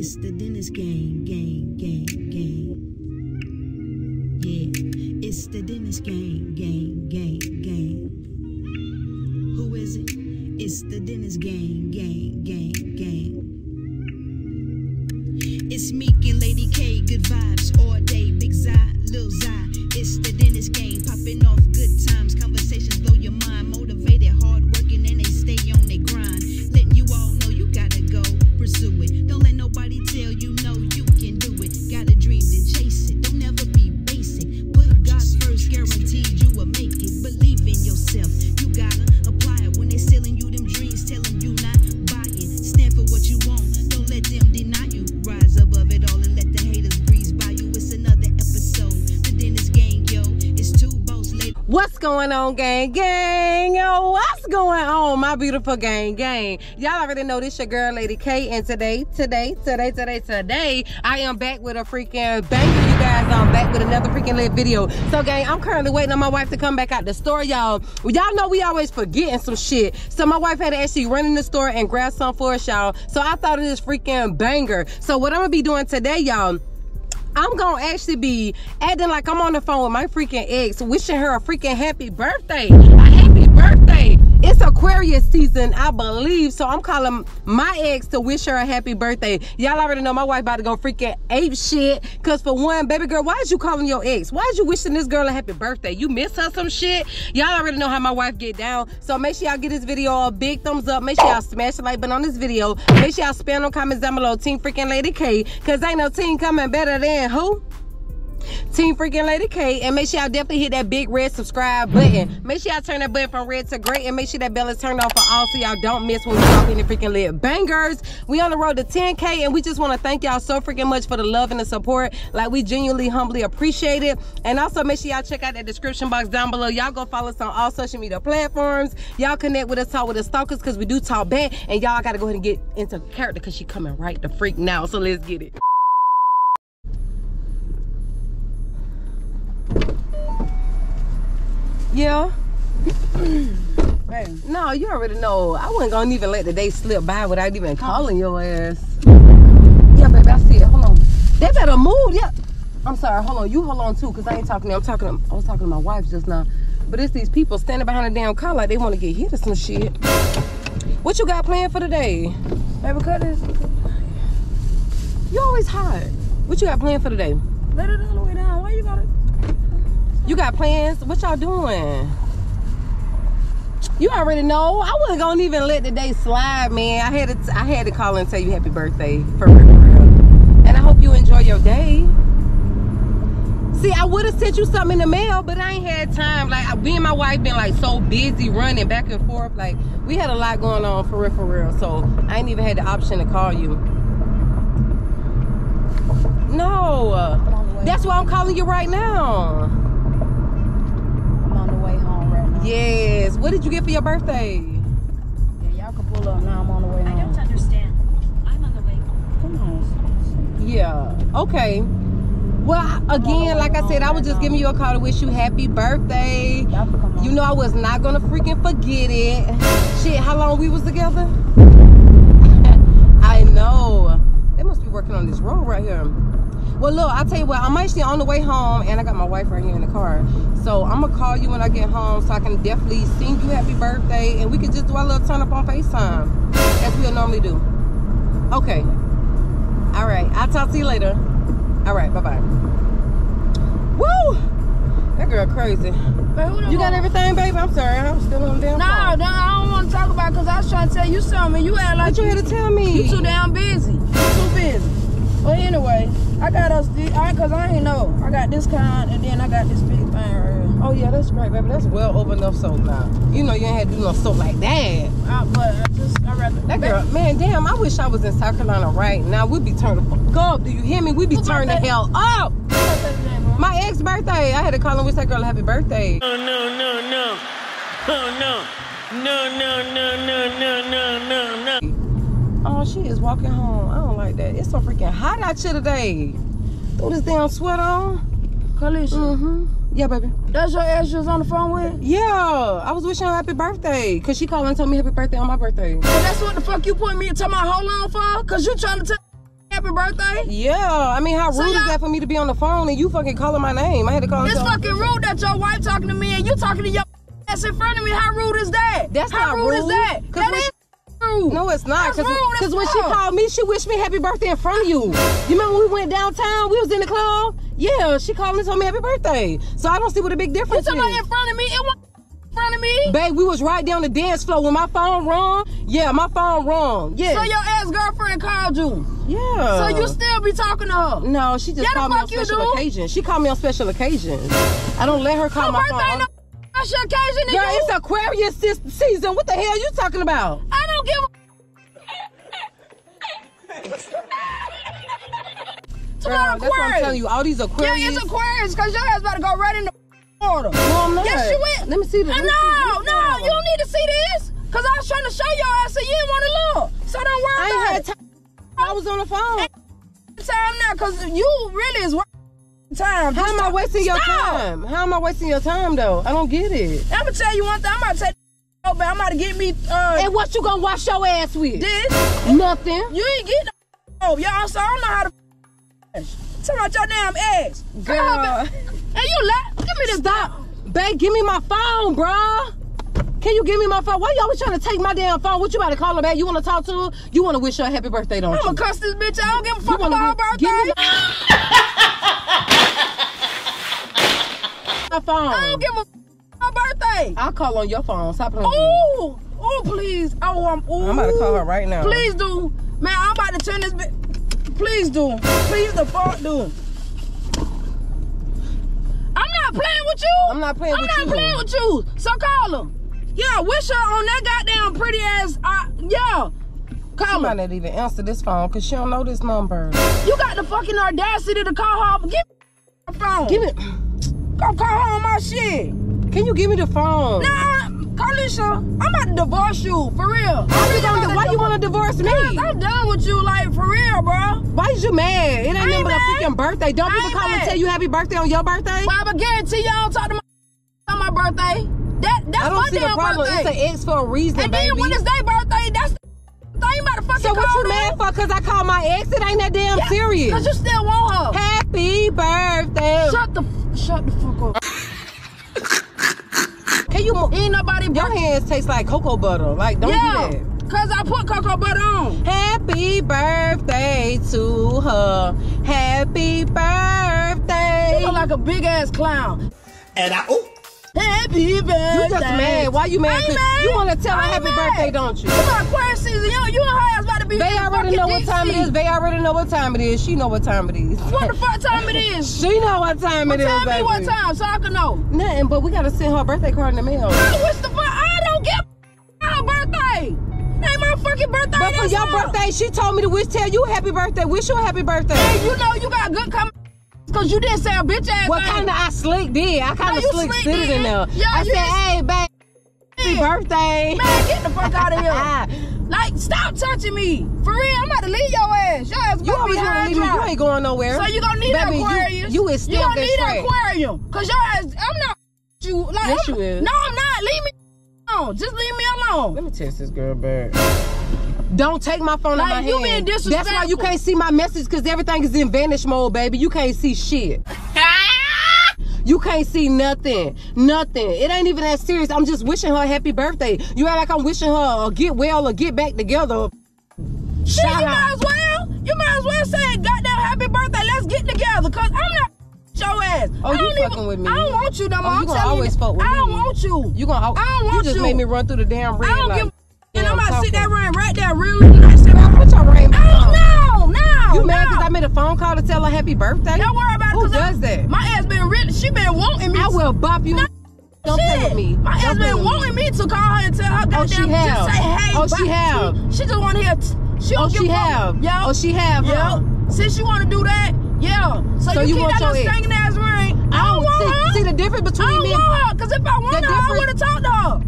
It's the Dennis Gang, gang, gang, gang. Yeah, it's the Dennis Gang, gang, gang, gang. Who is it? It's the Dennis Gang, gang, gang, gang. It's Meek and LadyK, good vibes all day, big Zy, Lil Zy. It's the Dennis Gang, popping off good times, conversations blow your mind, motivated, hard working, and they stay on their grind. Letting you all know you gotta go, pursue it. Don't let nobody tell you no, you can do it. Got a dream, then chase it. Don't ever be basic. Put God first, guaranteed you will make it. Believe in yourself. You gotta apply it when they selling you them dreams, telling you not buy it. Stand for what you want. Don't let them deny you. Rise above it all and let the haters breeze by you. It's another episode. The Dennis Gang, yo. It's two boss ladies. What's going on, gang, gang? Yo, what's going on, my beautiful gang, gang? Y'all already know this your girl, LadyK, and today, I am back with a freaking banger, you guys. I'm back with another freaking lit video. So, gang, I'm currently waiting on my wife to come back out the store, y'all. Y'all know we always forgetting some shit. So, my wife had to actually run in the store and grab some for us, y'all. So, I thought of this freaking banger. So, what I'm gonna be doing today, y'all, I'm gonna actually be acting like I'm on the phone with my freaking ex, wishing her a freaking happy birthday. A happy birthday. It's Aquarius season, I believe, so I'm calling my ex to wish her a happy birthday. Y'all already know my wife about to go freaking ape shit, because for one, baby girl, why is you calling your ex? Why is you wishing this girl a happy birthday? You miss her some shit? Y'all already know how my wife get down, so make sure y'all give this video a big thumbs up. Make sure y'all smash the like button on this video. Make sure y'all spam on comments down below, Team Freaking LadyK, because ain't no team coming better than who? Team Freaking LadyK. And make sure y'all definitely hit that big red subscribe button. Make sure y'all turn that button from red to gray, and make sure that bell is turned on for all, so y'all don't miss when we drop any freaking lit bangers. We on the road to 10K, and we just want to thank y'all so freaking much for the love and the support. Like, we genuinely, humbly appreciate it. And also, make sure y'all check out that description box down below. Y'all go follow us on all social media platforms. Y'all connect with us, talk with us stalkers, because we do talk back. And y'all got to go ahead and get into character, because she coming right the freak now. So let's get it. Yeah. Hey. No, you already know. I wasn't gonna even let the day slip by without even calling your ass. Yeah, baby, I see it. Hold on. They better move. Yeah. I'm sorry. Hold on. You hold on too, cause I ain't talking to you. I was talking to my wife just now. But it's these people standing behind a damn car like they want to get hit or some shit. What you got planned for today, baby? Cut this. You always hot. What you got planned for today? Let it all the way down. Why you got it? You got plans? What y'all doing? You already know. I wasn't gonna even let the day slide, man. I had to call and tell you happy birthday for real. And I hope you enjoy your day. See, I would have sent you something in the mail, but I ain't had time. Like, me and my wife been like so busy running back and forth. Like, we had a lot going on for real, for real. So I ain't even had the option to call you. No, that's why I'm calling you right now. Yes. What did you get for your birthday? Yeah, y'all can pull up now. I'm on the way home. I don't understand. I'm on the way home. Come on. Yeah. Okay. Well, again, like I said, I was just giving you a call to wish you happy birthday. Y'all can come on. You know I was not gonna freaking forget it. Shit, how long we was together? I know. They must be working on this road right here. Well, look, I'll tell you what, I'm actually on the way home, and I got my wife right here in the car. So, I'm going to call you when I get home so I can definitely sing you happy birthday, and we can just do our little turn up on FaceTime, as we'll normally do. Okay. All right. I'll talk to you later. All right. Bye-bye. Woo! That girl crazy. Babe, you got everything, babe? I'm sorry. I'm still on the damn phone. No, I don't want to talk about it, because I was trying to tell you something. You had like... What you had to tell me? You too damn busy. You too busy. But anyway, I got us, because I ain't know. I got this kind, and then I got this big thing right here. Oh, yeah, that's great, baby. That's well over enough soap now. You know you ain't had to do no soap like that. I'd rather... That girl, man, damn, I wish I was in South Carolina right now. We'd be turning the fuck up. Do you hear me? We'd be turning the hell up. My ex birthday. I had to call and wish that girl a happy birthday. Oh, no, no, no. Oh, no. No, no, no, no, no, no, no, no. Oh, she is walking home. I don't like that. It's so freaking hot out here today. Throw this damn sweat on. Kalisha. Mm-hmm. Yeah, baby. That's your ass you was on the phone with? Yeah. I was wishing her happy birthday. Because she called and told me happy birthday on my birthday. And that's what the fuck you put me and tell my whole on for? Because you trying to tell happy birthday? Yeah, I mean, how rude is that for me to be on the phone and you fucking calling my name? I had to call. It's fucking rude that your wife talking to me and you talking to your ass in front of me. How rude is that? That's how rude is that? That is rude. No, it's not. Because when she called me, she wished me happy birthday in front of you. You remember when we went downtown? We was in the club. Yeah, she called me and told me happy birthday. So I don't see what a big difference is. You talking about in front of me? It was front of me? Babe, we was right down the dance floor when my phone rung. Yeah, my phone rung. Yeah. So your ass girlfriend called you. Yeah. So you still be talking to her? No, she just called me on special occasions. She called me on special occasions. I don't let her call my phone. Her birthday no special occasion. Girl, it's Aquarius season. What the hell you talking about? I don't give a Girl, that's what I'm telling you. All these Aquarius. Yeah, it's Aquarius because your ass about to go right in the order. No, I'm not. Yes, you went. Let me see this. No, you don't need to see this. Because I was trying to show y'all. I said, you didn't want to look. So don't worry about it. I was on the phone. Ain't time now because you really is wasting time. How am I wasting your time? How am I wasting your time, though? I don't get it. I'm going to tell you one thing. I'm about to take this over. I'm about to get me. And what you going to wash your ass with? This. Nothing. You ain't getting no over. Y'all, so I don't know how to. Talk about your damn eggs. Girl. And you Give me this. Stop. Babe, give me my phone, bruh. Can you give me my phone? Why you always trying to take my damn phone? What you about to call her back? You want to talk to her? You want to wish her a happy birthday, don't you? I'm going to cuss this bitch. I don't give a fuck about her birthday. Give me my phone. I don't give a fuck about her birthday. I'll call on your phone. Stop playing. Ooh. Ooh, please. Oh, I'm about to call her right now. Please do. Man, I'm about to turn this bitch. Please do. Please the fuck do. I'm not playing with you. I'm not playing with you. I'm not playing with you. So call him. Yeah, wish her on that goddamn pretty ass. Yeah. Call her. She might not even answer this phone because she don't know this number. You got the fucking audacity to call her. Give me her phone. Give it. Go call her on my shit. Can you give me the phone? Nah, Carlisha, I'm about to divorce you, for real. Why you want to divorce me? I'm done with you, like, for real, bro. Why is you mad? It ain't nothing but a freaking birthday. Don't people come and tell you happy birthday on your birthday? Well, I guarantee y'all don't talk to my on my birthday. That's my damn problem. Birthday. It's an ex for a reason, and baby. And then when it's their birthday, that's the thing you about to fucking call. So what you mad for? Because I called my ex? It ain't that damn serious. Because you still want her. Happy birthday. Shut the fuck up. Ain't nobody. Your hands taste like cocoa butter. Like, don't do that. Because I put cocoa butter on. Happy birthday to her. Happy birthday. You look like a big ass clown. And I, happy birthday. You just mad. Why you mad? You want to tell her happy birthday, don't you? It's Aquarius season. You and her ass about to be. They already know what time it is. They already know what time it is. She know what time it is. What the fuck time it is? She know what time it is, baby. Tell me what time so I can know. Nothing, but we got to send her birthday card in the mail. I wish the fuck. I don't give a her birthday. Ain't my fucking birthday. But for your birthday, she told me to tell you happy birthday. Wish you a happy birthday. Hey, you know you got good company. Because you didn't say a bitch ass. Well, kind of I slick did. I kind of slick sitting in there. Yo, I said, hey, babe, happy birthday. Man, get the fuck out of here. Like, stop touching me. For real, I'm about to leave your ass. Your ass gonna be high and dry. You ain't going nowhere. So you gonna need an Aquarius. You is still gonna need an aquarium. Because your ass, I'm not you. Like, yes, you is. No, I'm not. Leave me alone. Just leave me alone. Let me text this girl back. Don't take my phone out of my hand. You being disrespectful. That's why you can't see my message, because everything is in vanish mode, baby. You can't see shit. You can't see nothing. Nothing. It ain't even that serious. I'm just wishing her a happy birthday. You act like I'm wishing her a get well or get back together. Shit, you might as well. You might as well say goddamn happy birthday. Let's get together, because I'm not your ass. Oh, you fucking with me. I don't want you no more. I'm telling you. I don't want you. You gonna always fuck with me. I don't want you. You just made me run through the damn red light. And I'm about to sit that rain right there really nice. Put your rain back on. No. You mad because I made a phone call to tell her happy birthday? Don't worry about it. Who does that? My ass been really, she been wanting me. I will bop you. No, don't play with me. My ass been wanting me to call her and tell her goddamn just say hey. Oh, she have. She just want to hear. She have. Yo. Oh, she have. Yo. Since you want to do that, yeah. So you keep that little stinking ass ring. I don't want her. See the difference between me. I don't want her, because if I wanted her, I would have talked to her.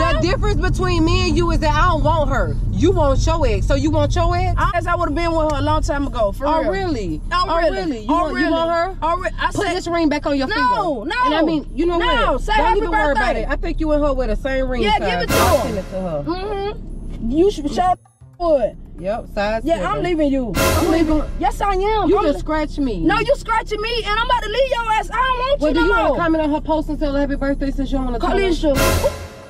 The difference between me and you is that I don't want her. You want your ex. So you want your ex? I guess I would have been with her a long time ago. For real. Really? Oh, really? You want her? I put this ring back on your finger. No. And I mean, you know what? Say happy birthday. Don't even worry about it. I think you and her wear the same ring. Yeah, give it to her. Mm-hmm. You should shut foot. Yep, size 7. Yeah, I'm leaving you. I'm leaving. Yes, I am. You just scratched me. No, you scratching me, and I'm about to leave your ass. I don't want you no more. Well, do you want to comment on her post and tell her happy birthday since you don't want to Kalisha,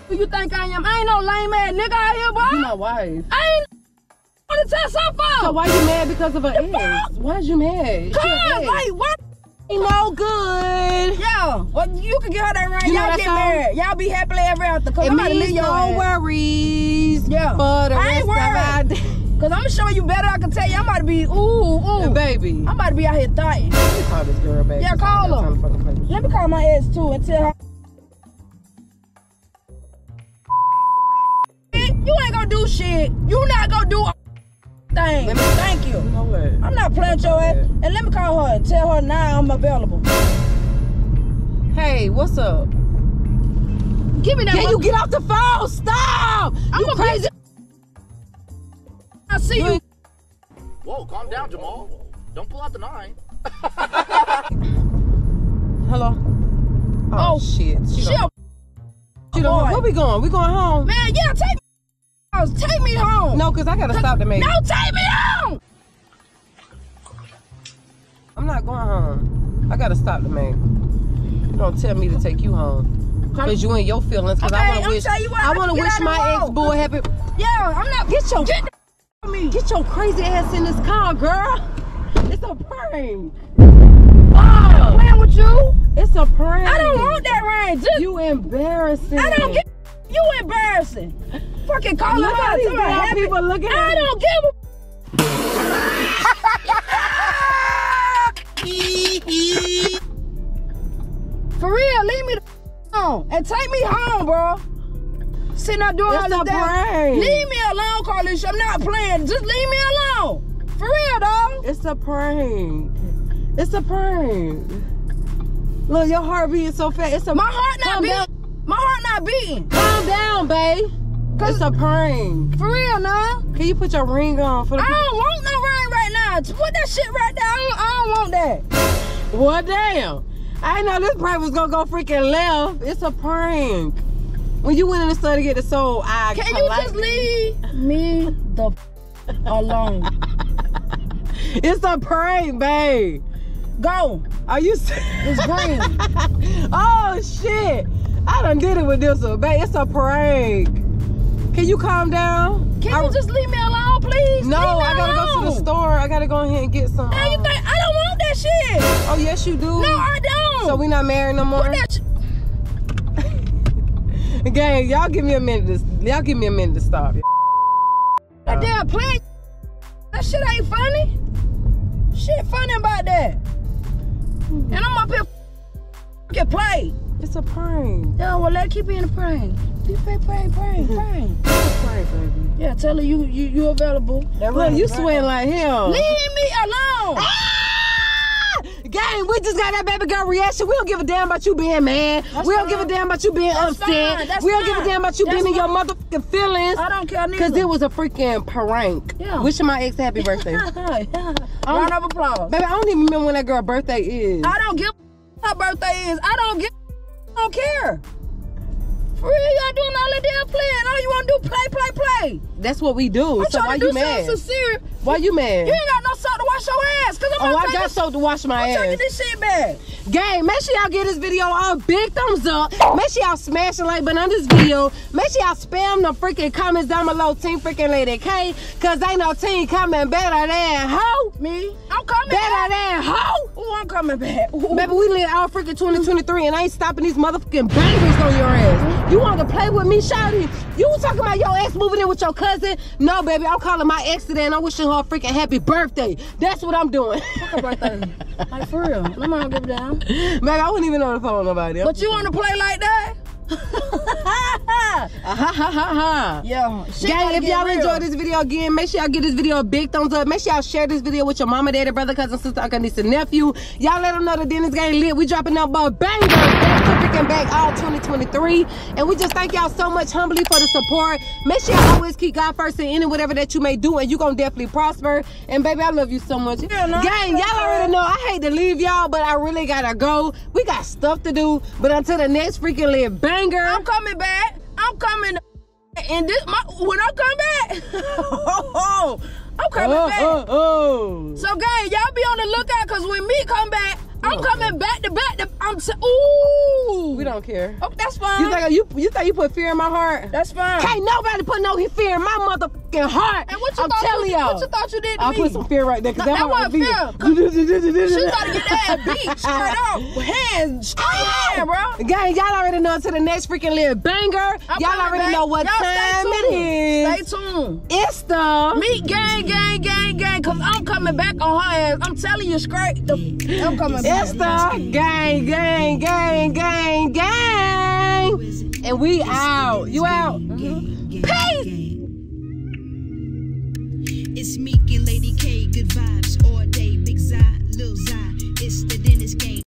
who you think I am? I ain't no lame ass nigga out here, boy. You my wife. I ain't want to tell some folks. So why you mad because of her ass? Why is you mad? Cause, like, what? No good. Yeah. Well, you can get her that right. Y'all get married. Y'all be happily ever after. Cause I'm about to leave your ass. No worries. Yeah. But I ain't worried. Cause I'm showing you better. I can tell you. I'm about to be baby. I'm about to be out here dying. Let me call this girl, baby. Yeah, call her. Let me call my ex too and tell her. You ain't gonna do shit. You not gonna do. Thing. Thank you. You know what? I'm not playing with your ass. And let me call her and tell her now I'm available. Hey, what's up? Give me that. Can you get off the phone? Stop! I'm you crazy. I see you. Whoa, calm down, Jamal. Don't pull out the 9. Hello. Oh shit. She don't. Where we going? We going home? Man, yeah, take me. Take me home. No, because I got to stop the man. No, take me home. I'm not going home. I got to stop the man. You don't tell me to take you home. Because you in your feelings. Because I want to wish my ex-boy happy. Yeah, I'm not. Get your crazy ass in this car, girl. It's a prank. Oh, I'm playing with you. It's a prank. I don't want that range. You embarrassing. I don't get. You embarrassing. Fucking call her out. People looking at I don't give a For real, leave me the alone and take me home, bro. Sitting out doing all that. Leave me alone, Carlisha. I'm not playing. Just leave me alone. For real, dog. It's a prank. It's a prank. Look, your heart beating so fast. It's a my heart not beating. My heart not beating. Calm down, babe. It's a prank. For real, nah. Can you put your ring on for the people? I don't want no ring right now. Just put that shit right there. I don't want that. Well, damn. I didn't know this prank was going to go freaking left. It's a prank. When you went in the store to get the soul, I can you just leave me the alone? It's a prank, babe. Go. Are you serious? It's green. Oh, shit. I done did it with this one, babe. It's a prank. Can you calm down? Can you just leave me alone, please? No, I gotta go to the store. I gotta go in here and get some. Now you think I don't want that shit? Oh yes, you do. No, I don't. So we not married no more. Gang, y'all give me a minute. Y'all give me a minute to stop. That damn playing. That shit ain't funny. Shit funny about that. And I'm up here fucking play. It's a prank. Yeah, well, let keep being a prank. Prank. Baby. Yeah, tell her you available. Look, you sweating like hell. Leave me alone. Ah! Gang, we just got that baby girl reaction. We don't give a damn about you being mad. We don't give a damn about you being upset. We don't give a damn about you being in your motherfucking feelings. I don't care neither. Because it was a freaking prank. Yeah. Wishing my ex happy birthday. Round of applause. Baby, I don't even remember when that girl's birthday is. I don't give a her birthday is. I don't care. For real, y'all doing all that damn playing. All you want to do play. That's what we do. I'm so why you mad? Why you mad? You ain't got no soap to wash your ass. Cause I'm I got soap to wash my ass. I'm trying to get this shit back. Gang, make sure y'all give this video a big thumbs up. Make sure y'all smash the like button on this video. Make sure y'all spam the freaking comments down below, Team Freaking Lady K. Cause ain't no team coming better than hoe. Me? I'm coming better than hoe. Ooh, I'm coming back. Ooh. Baby, we live all freaking 2023 and I ain't stopping these motherfucking bangers on your ass. You want to play with me, shawty? You talking about your ex moving in with your cousin? No, baby, I'm calling my ex today and I'm wishing her a freaking happy birthday. That's what I'm doing. Happy birthday. Like, for real. No mind give a damn. Baby, I wouldn't even know the phone nobody. But you want to play like that? Yeah. Gang, if y'all enjoyed this video again, make sure y'all give this video a big thumbs up. Make sure y'all share this video with your mama, daddy, brother, cousin, sister, uncle, niece, and nephew. Y'all let them know the Dennis Gang lit. We dropping up by bang freaking back all 2023. And we just thank y'all so much humbly for the support. Make sure y'all always keep God first in any whatever that you may do, and you gonna definitely prosper. And baby, I love you so much. Yeah, no, gang, y'all already know I hate to leave y'all, but I really gotta go. We got stuff to do. But until the next freaking lit bang. I'm coming back. I'm coming and this, when I come back, I'm coming back. So, gang, y'all be on the lookout, because when me come back, I'm coming back to back. Ooh. We don't care. Oh, that's fine. You think you put fear in my heart? That's fine. Can't nobody put no fear in my motherfucking heart. And what you what you thought you did to me? I put some fear right there, because that wasn't fear. She got to get that beat straight up. Hands straight hand, bro. Gang, y'all already know to the next freaking little banger. Y'all already know what time it is. Stay tuned. It's the Meat Gang, gang, gang, gang, because I'm coming back on her ass. I'm telling you straight. I'm coming back. It's the gang, gang, gang, gang, gang. And we out. You out? Peace! It's Meek and LadyK, good vibes all day. Big Zy, Lil Zy, it's the Dennis Gang.